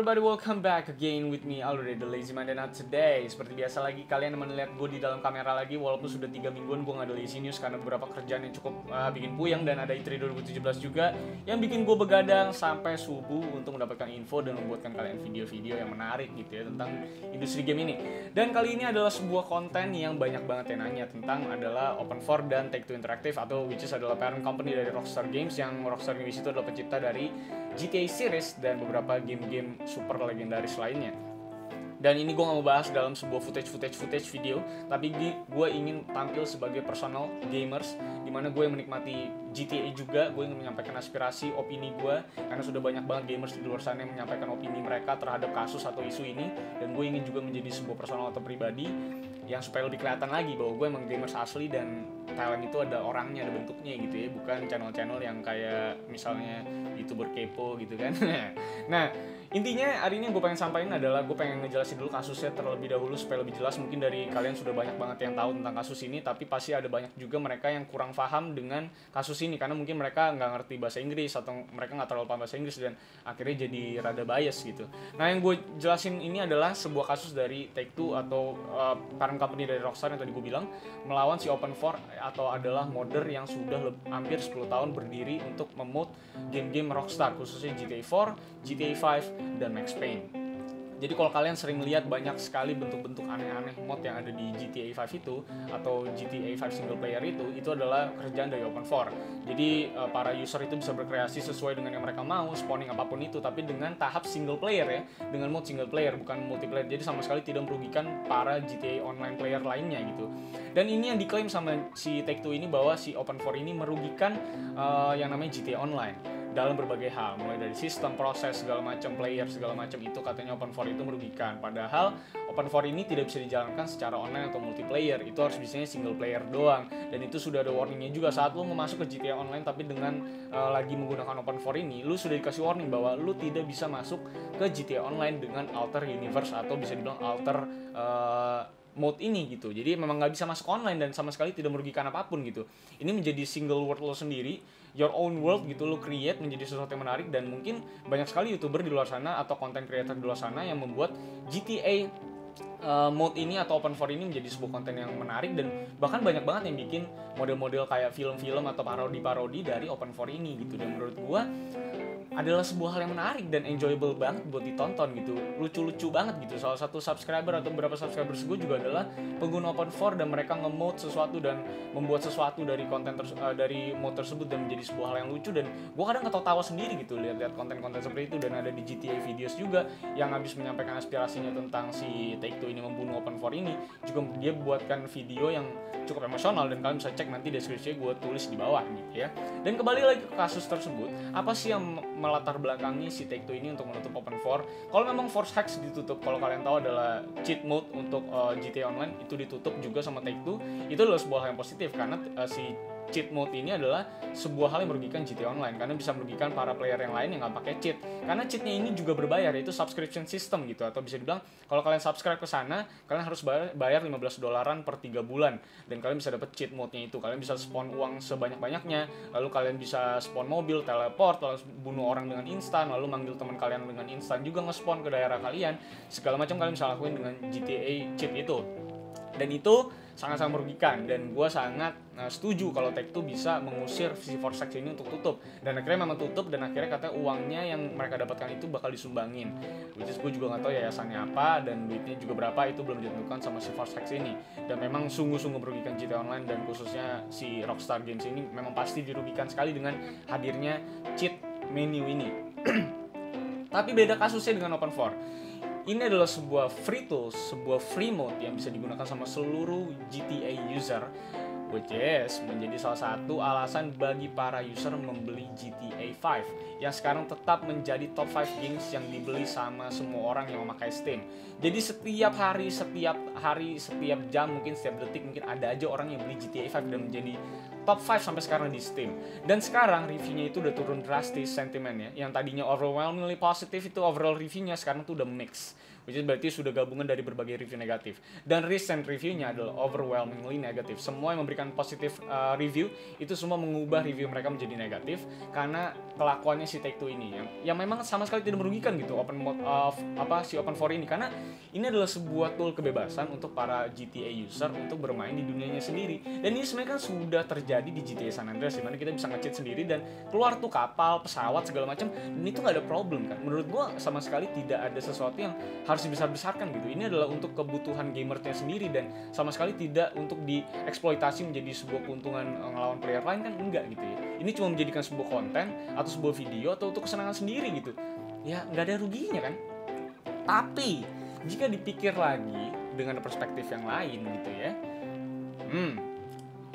everybody, welcome back again with me Aldo dan Soni, The Lazy Monday. Not today, seperti biasa lagi kalian melihat gue di dalam kamera lagi. Walaupun sudah 3 mingguan gue gak ada lazy news karena beberapa kerjaan yang cukup bikin puyeng. Dan ada E3 2017 juga yang bikin gue begadang sampai subuh untuk mendapatkan info dan membuatkan kalian video-video yang menarik gitu ya tentang industri game ini. Dan kali ini adalah sebuah konten yang banyak banget yang nanya tentang adalah OpenIV dan Take Two Interactive, atau which is adalah parent company dari Rockstar Games, yang Rockstar Games itu adalah pencipta dari GTA series dan beberapa game-game super legendaris lainnya. Dan ini gue gak mau bahas dalam sebuah footage video, tapi gue ingin tampil sebagai personal gamers, dimana gue yang menikmati GTA juga. Gue ingin menyampaikan aspirasi, opini gue, karena sudah banyak banget gamers di luar sana yang menyampaikan opini mereka terhadap kasus atau isu ini. Dan gue ingin juga menjadi sebuah personal atau pribadi yang supaya lebih kelihatan lagi bahwa gue emang gamers asli dan talent itu ada orangnya, ada bentuknya gitu ya, bukan channel-channel yang kayak misalnya YouTuber kepo gitu kan. Nah, intinya hari ini gue pengen sampaikan adalah gue pengen ngejelasin dulu kasusnya terlebih dahulu supaya lebih jelas. Mungkin dari kalian sudah banyak banget yang tahu tentang kasus ini, tapi pasti ada banyak juga mereka yang kurang paham dengan kasus ini karena mungkin mereka nggak ngerti bahasa Inggris atau mereka nggak terlalu paham bahasa Inggris dan akhirnya jadi rada bias gitu. Nah, yang gue jelasin ini adalah sebuah kasus dari Take Two atau parent company dari Rockstar yang tadi gue bilang, melawan si OpenIV atau adalah modder yang sudah hampir 10 tahun berdiri untuk memod game-game Rockstar, khususnya GTA 4, GTA 5, dan Max Payne. Jadi kalau kalian sering lihat banyak sekali bentuk-bentuk aneh-aneh mod yang ada di GTA 5 itu atau GTA 5 single player itu adalah kerjaan dari OpenIV. Jadi para user itu bisa berkreasi sesuai dengan yang mereka mau, spawning apapun itu, tapi dengan tahap single player ya, dengan mod single player bukan multiplayer. Jadi sama sekali tidak merugikan para GTA Online player lainnya gitu. Dan ini yang diklaim sama si Take Two ini bahwa si OpenIV ini merugikan yang namanya GTA Online dalam berbagai hal, mulai dari sistem, proses, segala macam, player, segala macam. Itu katanya OpenIV itu merugikan, padahal OpenIV ini tidak bisa dijalankan secara online atau multiplayer, itu harus biasanya single player doang. Dan itu sudah ada warningnya juga, saat lo masuk ke GTA Online tapi dengan lagi menggunakan OpenIV ini, lo sudah dikasih warning bahwa lo tidak bisa masuk ke GTA Online dengan alter universe atau bisa dibilang alter mode ini gitu. Jadi memang nggak bisa masuk online dan sama sekali tidak merugikan apapun gitu. Ini menjadi single world lo sendiri, your own world gitu, lo create menjadi sesuatu yang menarik. Dan mungkin banyak sekali YouTuber di luar sana atau content creator di luar sana yang membuat GTA mode ini atau OpenIV ini menjadi sebuah konten yang menarik. Dan bahkan banyak banget yang bikin model-model kayak film-film atau parodi-parodi dari OpenIV ini gitu. Dan menurut gua adalah sebuah hal yang menarik dan enjoyable banget buat ditonton gitu, lucu-lucu banget gitu. Salah satu subscriber atau beberapa subscriber gue juga adalah pengguna OpenIV dan mereka nge-mode sesuatu dan membuat sesuatu dari konten dari mode tersebut dan menjadi sebuah hal yang lucu. Dan gue kadang ketawa sendiri gitu lihat-lihat konten-konten seperti itu. Dan ada di GTA videos juga yang habis menyampaikan aspirasinya tentang si Take Two ini membunuh OpenIV ini, juga dia buatkan video yang cukup emosional dan kalian bisa cek nanti deskripsinya gue tulis di bawah gitu ya. Dan kembali lagi ke kasus tersebut, apa sih yang melatar belakangi si Take Two ini untuk menutup OpenIV? Kalau memang FoRCE Hax ditutup, kalau kalian tahu adalah cheat mode untuk GTA Online itu ditutup juga sama Take Two, itu adalah sebuah hal yang positif karena si cheat mode ini adalah sebuah hal yang merugikan GTA Online karena bisa merugikan para player yang lain yang nggak pakai cheat. Karena cheatnya ini juga berbayar, yaitu subscription system gitu, atau bisa dibilang kalau kalian subscribe ke sana kalian harus bayar $15 per 3 bulan dan kalian bisa dapat cheat mode-nya itu. Kalian bisa spawn uang sebanyak-banyaknya, lalu kalian bisa spawn mobil, teleport, lalu bunuh orang dengan instan, lalu manggil teman kalian dengan instan juga nge-spawn ke daerah kalian. Segala macam kalian bisa lakuin dengan GTA cheat itu. Dan itu sangat-sangat merugikan dan gue sangat setuju kalau Take Two bisa mengusir si FoRCE Hax ini untuk tutup. Dan akhirnya memang tutup dan akhirnya katanya uangnya yang mereka dapatkan itu bakal disumbangin, which is gue juga gak tahu yayasannya apa dan duitnya juga berapa, itu belum ditentukan sama si FoRCE Hax ini. Dan memang sungguh-sungguh merugikan GTA Online dan khususnya si Rockstar Games ini memang pasti dirugikan sekali dengan hadirnya cheat menu ini. Tapi beda kasusnya dengan OpenIV. Ini adalah sebuah free tool, sebuah free mode yang bisa digunakan sama seluruh GTA user, which is menjadi salah satu alasan bagi para user membeli GTA 5 yang sekarang tetap menjadi top 5 games yang dibeli sama semua orang yang memakai Steam. Jadi setiap hari, setiap jam, mungkin setiap detik, mungkin ada aja orang yang beli GTA 5 dan menjadi top 5 sampai sekarang di Steam. Dan sekarang reviewnya itu udah turun drastis sentimennya. Yang tadinya overwhelmingly positive itu overall reviewnya sekarang tuh udah mix, which is berarti sudah gabungan dari berbagai review negatif. Dan recent reviewnya adalah overwhelmingly negatif. Semua yang memberikan positif review itu semua mengubah review mereka menjadi negatif karena kelakuannya si Take Two ini yang memang sama sekali tidak merugikan gitu si OpenIV ini, karena ini adalah sebuah tool kebebasan untuk para GTA user untuk bermain di dunianya sendiri. Dan ini sebenarnya kan sudah terjadi di GTA San Andreas di mana kita bisa nge-cheat sendiri dan keluar tuh kapal, pesawat segala macam, dan itu nggak ada problem kan. Menurut gua sama sekali tidak ada sesuatu yang harus dibesar-besarkan gitu. Ini adalah untuk kebutuhan gamernya sendiri dan sama sekali tidak untuk dieksploitasi menjadi sebuah keuntungan ngelawan player lain kan, enggak gitu ya. Ini cuma menjadikan sebuah konten atau sebuah video atau untuk kesenangan sendiri gitu. Ya nggak ada ruginya kan. Tapi jika dipikir lagi dengan perspektif yang lain gitu ya,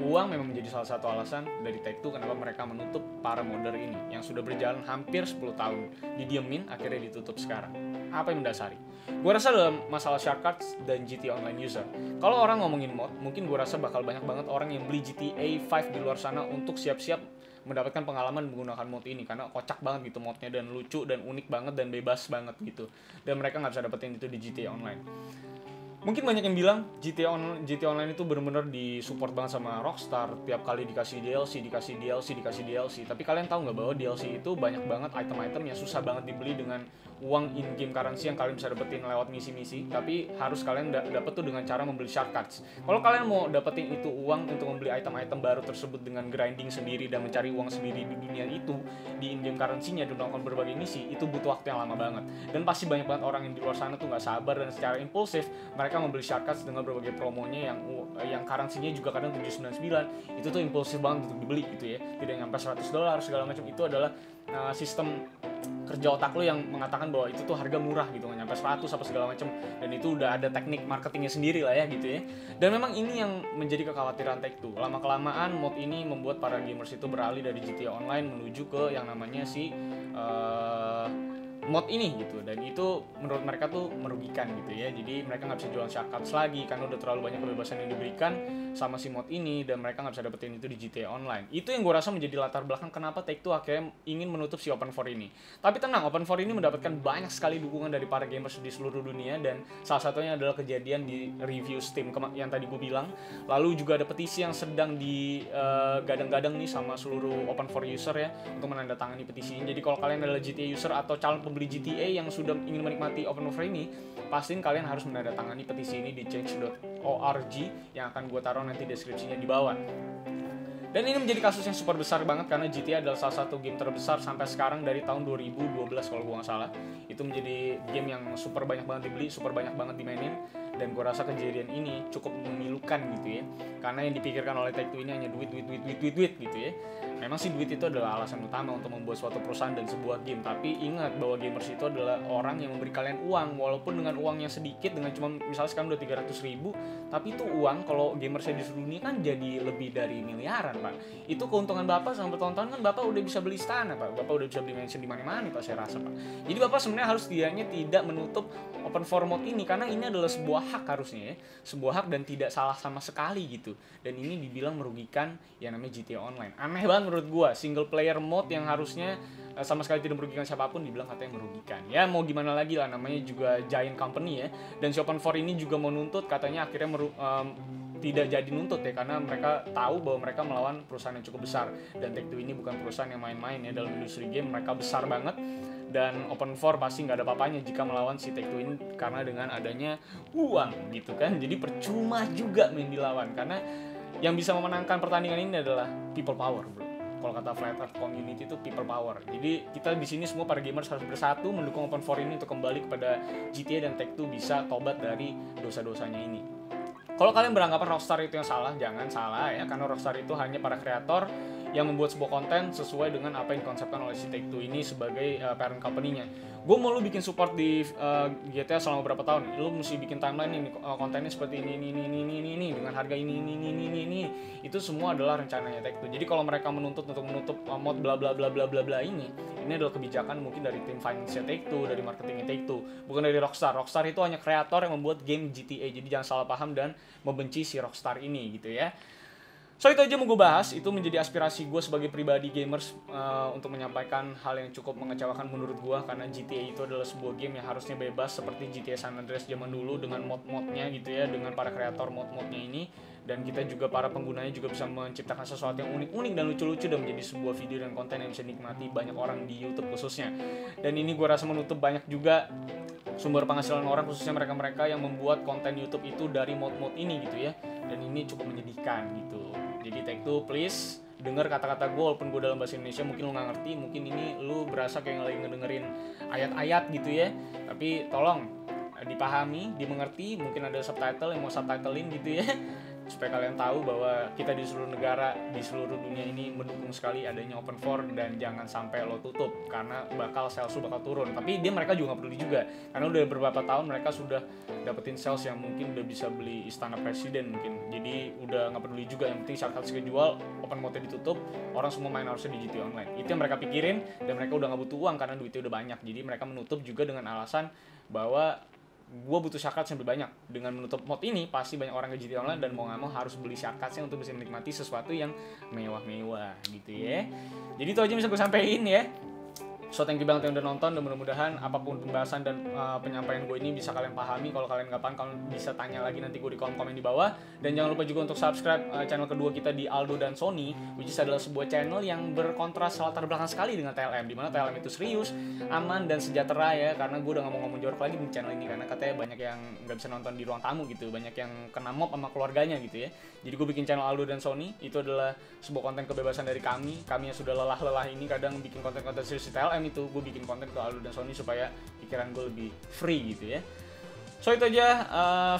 uang memang menjadi salah satu alasan dari Take Two kenapa mereka menutup para modder ini yang sudah berjalan hampir 10 tahun. Didiemin, akhirnya ditutup sekarang. Apa yang mendasari? Gue rasa dalam masalah Shark Cards dan GTA Online user. Kalau orang ngomongin mod, mungkin gue rasa bakal banyak banget orang yang beli GTA 5 di luar sana untuk siap-siap mendapatkan pengalaman menggunakan mod ini karena kocak banget gitu modnya dan lucu dan unik banget dan bebas banget gitu. Dan mereka nggak bisa dapetin itu di GTA Online. Mungkin banyak yang bilang GTA Online itu benar-benar disupport banget sama Rockstar. Tiap kali dikasih DLC, dikasih DLC, dikasih DLC. Tapi kalian tahu nggak bahwa DLC itu banyak banget item-item yang susah banget dibeli dengan uang in-game currency yang kalian bisa dapetin lewat misi-misi. Tapi harus kalian dapet tuh dengan cara membeli Shark Cards. Kalau kalian mau dapetin itu uang untuk membeli item-item baru tersebut dengan grinding sendiri dan mencari uang sendiri di dunia itu, di in-game currency-nya, dan melakukan berbagai misi, itu butuh waktu yang lama banget. Dan pasti banyak banget orang yang di luar sana tuh nggak sabar dan secara impulsif mereka membeli Shark Cards dengan berbagai promonya yang currency-nya juga kadang 799. Itu tuh impulsif banget untuk dibeli gitu ya. Tidak nyampe $100 segala macam. Itu adalah sistem kerja otak lo yang mengatakan bahwa itu tuh harga murah gitu, nggak nyampe 100 apa segala macam. Dan itu udah ada teknik marketingnya sendiri lah ya gitu ya. Dan memang ini yang menjadi kekhawatiran Take Two. Lama-kelamaan mod ini membuat para gamers itu beralih dari GTA Online menuju ke yang namanya si mod ini gitu, dan itu menurut mereka tuh merugikan gitu ya. Jadi mereka nggak bisa jualan Shark Cards lagi karena udah terlalu banyak kebebasan yang diberikan sama si mod ini dan mereka nggak bisa dapetin itu di GTA Online. Itu yang gue rasa menjadi latar belakang kenapa Take Two akhirnya ingin menutup si OpenIV ini. Tapi tenang, OpenIV ini mendapatkan banyak sekali dukungan dari para gamers di seluruh dunia, dan salah satunya adalah kejadian di review Steam yang tadi gue bilang. Lalu juga ada petisi yang sedang digadang-gadang nih sama seluruh OpenIV user ya untuk menandatangani petisi ini. Jadi kalau kalian adalah GTA user atau calon beli GTA yang sudah ingin menikmati OpenIV ini, pastiin kalian harus menandatangani petisi ini di change.org yang akan gue taruh nanti deskripsinya di bawah. Dan ini menjadi kasus yang super besar banget karena GTA adalah salah satu game terbesar sampai sekarang dari tahun 2012 kalau gue nggak salah. Itu menjadi game yang super banyak banget dibeli, super banyak banget dimainin, dan gue rasa kejadian ini cukup memilukan gitu ya. Karena yang dipikirkan oleh Take Two ini hanya duit gitu ya. Memang sih duit itu adalah alasan utama untuk membuat suatu perusahaan dan sebuah game, tapi ingat bahwa gamers itu adalah orang yang memberi kalian uang walaupun dengan uangnya sedikit, dengan cuma misalnya sekarang udah 300.000, tapi itu uang kalau gamersnya di seluruh dunia kan jadi lebih dari miliaran. Pak, itu keuntungan bapak sama bertahun-tahun kan bapak udah bisa beli istana, Pak. Bapak udah bisa beli mansion di mana-mana, Pak, saya rasa, Pak. Jadi bapak sebenarnya harus dianya tidak menutup OpenIV mod ini karena ini adalah sebuah hak harusnya ya, sebuah hak dan tidak salah sama sekali gitu. Dan ini dibilang merugikan yang namanya GTA Online. Aneh banget menurut gua, single player mod yang harusnya sama sekali tidak merugikan siapapun dibilang katanya merugikan. Ya mau gimana lagi lah, namanya juga giant company ya. Dan si OpenIV ini juga mau nuntut, katanya akhirnya tidak jadi nuntut ya karena mereka tahu bahwa mereka melawan perusahaan yang cukup besar, dan Take Two ini bukan perusahaan yang main-main ya dalam industri game. Mereka besar banget dan OpenIV pasti nggak ada papanya jika melawan si Take Two ini karena dengan adanya uang gitu kan. Jadi percuma juga main dilawan karena yang bisa memenangkan pertandingan ini adalah people power, bro. Kalau kata Flat Earth Community itu people power. Jadi kita di sini semua para gamers harus bersatu mendukung OpenIV ini untuk kembali kepada GTA dan Take Two bisa tobat dari dosa-dosanya ini. Kalau kalian beranggapan Rockstar itu yang salah, jangan salah ya, karena Rockstar itu hanya para kreator yang membuat sebuah konten sesuai dengan apa yang dikonsepkan oleh si Take Two ini sebagai parent company-nya. Gue mau lu bikin support di GTA selama berapa tahun, lu mesti bikin timeline ini, kontennya seperti ini dengan harga ini. Itu semua adalah rencananya Take Two. Jadi kalau mereka menuntut untuk menutup mod bla bla bla bla bla bla ini adalah kebijakan mungkin dari tim finance Take Two, dari marketingnya Take Two, bukan dari Rockstar. Rockstar itu hanya kreator yang membuat game GTA. Jadi jangan salah paham dan membenci si Rockstar ini gitu ya. So itu aja mau gue bahas, itu menjadi aspirasi gue sebagai pribadi gamers untuk menyampaikan hal yang cukup mengecewakan menurut gue, karena GTA itu adalah sebuah game yang harusnya bebas seperti GTA San Andreas zaman dulu dengan mod-modnya gitu ya, dengan para kreator mod-modnya ini, dan kita juga para penggunanya juga bisa menciptakan sesuatu yang unik-unik dan lucu-lucu dan menjadi sebuah video dan konten yang bisa dinikmati banyak orang di YouTube khususnya. Dan ini gue rasa menutup banyak juga sumber penghasilan orang, khususnya mereka-mereka yang membuat konten YouTube itu dari mod-mod ini gitu ya, dan ini cukup menyedihkan gitu. Jadi Take Two, please denger kata-kata gue, walaupun gue dalam bahasa Indonesia mungkin lo gak ngerti, mungkin ini lo berasa kayak lagi ngedengerin ayat-ayat gitu ya, tapi tolong dipahami, dimengerti, mungkin ada subtitle yang mau subtitlein gitu ya, supaya kalian tahu bahwa kita di seluruh negara, di seluruh dunia ini mendukung sekali adanya open for, dan jangan sampai lo tutup karena bakal sales lo bakal turun. Tapi dia mereka juga gak peduli juga, karena udah beberapa tahun mereka sudah dapetin sales yang mungkin udah bisa beli istana presiden mungkin, jadi udah gak peduli juga, yang penting Shark Cards kejual, open mode ditutup, orang semua main harusnya di GTA Online. Itu yang mereka pikirin, dan mereka udah gak butuh uang karena duitnya udah banyak, jadi mereka menutup juga dengan alasan bahwa gue butuh Shark Cards yang lebih banyak. Dengan menutup mod ini, pasti banyak orang ke GTA Online dan mau gak mau harus beli Shark Cards untuk bisa menikmati sesuatu yang mewah-mewah gitu ya. Jadi itu aja bisa gue sampein ya. So thank you banget yang udah nonton, dan mudah-mudahan apapun pembahasan dan penyampaian gue ini bisa kalian pahami. Kalau kalian gak paham, kalian bisa tanya lagi nanti gue di kolom-komen di bawah. Dan jangan lupa juga untuk subscribe channel kedua kita di Aldo dan Soni, which is adalah sebuah channel yang berkontras latar belakang sekali dengan TLM, dimana TLM itu serius, aman, dan sejahtera ya. Karena gue udah gak mau ngomong jorok lagi di channel ini, karena katanya banyak yang gak bisa nonton di ruang tamu gitu, banyak yang kena mob sama keluarganya gitu ya. Jadi gue bikin channel Aldo dan Soni, itu adalah sebuah konten kebebasan dari kami, kami yang sudah lelah-lelah ini kadang bikin konten-konten serius di TLM itu, gue bikin konten ke Aldo dan Soni supaya pikiran gue lebih free gitu ya. So itu aja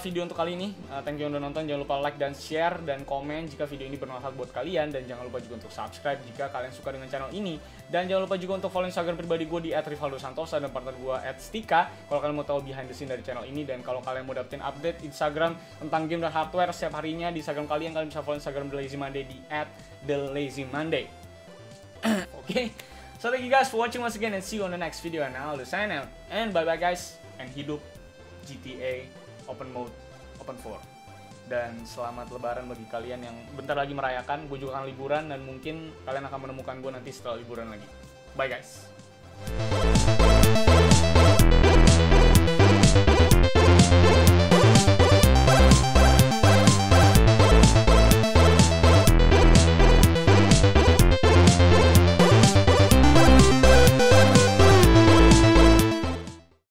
video untuk kali ini. Thank you udah nonton, jangan lupa like dan share dan komen jika video ini bermanfaat buat kalian, dan jangan lupa juga untuk subscribe jika kalian suka dengan channel ini, dan jangan lupa juga untuk follow Instagram pribadi gue di @rivaldo_santosa dan partner gue @stikka kalau kalian mau tahu behind the scene dari channel ini, dan kalau kalian mau dapetin update Instagram tentang game dan hardware setiap harinya di Instagram kalian, kalian bisa follow Instagram The Lazy Monday di @thelazymonday. Oke. So thank you guys for watching once again, and see you on the next video, and I'll sign out. And bye bye guys, and hidup GTA open mode, open for. Dan selamat lebaran bagi kalian yang bentar lagi merayakan, gue juga akan liburan, dan mungkin kalian akan menemukan gue nanti setelah liburan lagi. Bye guys.